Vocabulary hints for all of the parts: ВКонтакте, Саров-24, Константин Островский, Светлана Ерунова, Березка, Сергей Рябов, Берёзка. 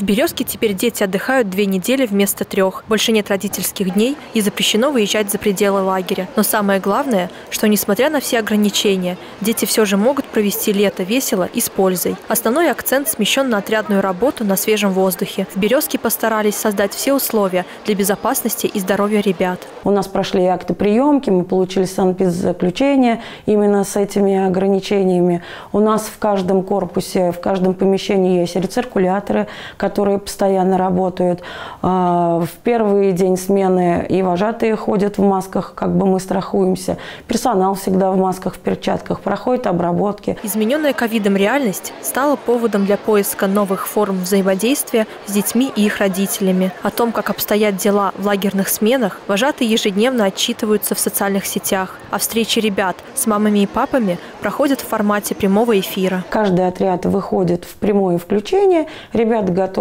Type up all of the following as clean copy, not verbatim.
В «Березке» теперь дети отдыхают 2 недели вместо 3. Больше нет родительских дней и запрещено выезжать за пределы лагеря. Но самое главное, что несмотря на все ограничения, дети все же могут провести лето весело и с пользой. Основной акцент смещен на отрядную работу на свежем воздухе. В «Березке» постарались создать все условия для безопасности и здоровья ребят. У нас прошли акты приемки, мы получили санэпидзаключение именно с этими ограничениями. У нас в каждом корпусе, в каждом помещении есть рециркуляторы, которые постоянно работают. В первый день смены и вожатые ходят в масках, как бы мы страхуемся. Персонал всегда в масках, в перчатках, проходит обработки. Измененная ковидом реальность стала поводом для поиска новых форм взаимодействия с детьми и их родителями. О том, как обстоят дела в лагерных сменах, вожатые ежедневно отчитываются в социальных сетях. А встречи ребят с мамами и папами проходят в формате прямого эфира. Каждый отряд выходит в прямое включение. Ребята готовят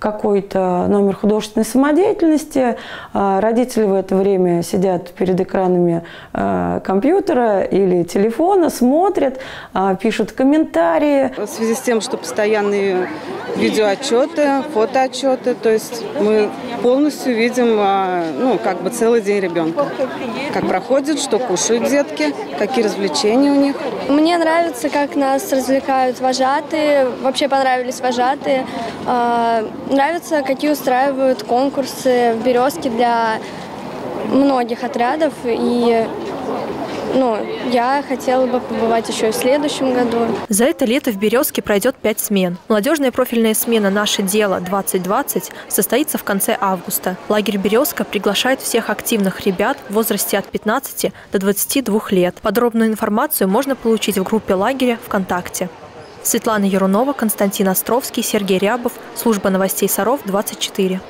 какой-то номер художественной самодеятельности. Родители в это время сидят перед экранами компьютера или телефона, смотрят, пишут комментарии. В связи с тем, что постоянные видеоотчеты, фотоотчеты, то есть мы полностью видим, ну, как бы целый день ребенка. Как проходит, что кушают детки, какие развлечения у них. Мне нравится, как нас развлекают вожатые, вообще понравились вожатые. Нравится, какие устраивают конкурсы в «Березке» для многих отрядов. И я хотела бы побывать еще и в следующем году. За это лето в «Березке» пройдет 5 смен. Молодежная профильная смена «Наше дело-2020» состоится в конце августа. Лагерь «Березка» приглашает всех активных ребят в возрасте от 15 до 22 лет. Подробную информацию можно получить в группе лагеря ВКонтакте. Светлана Ерунова, Константин Островский, Сергей Рябов. Служба новостей Саров-24.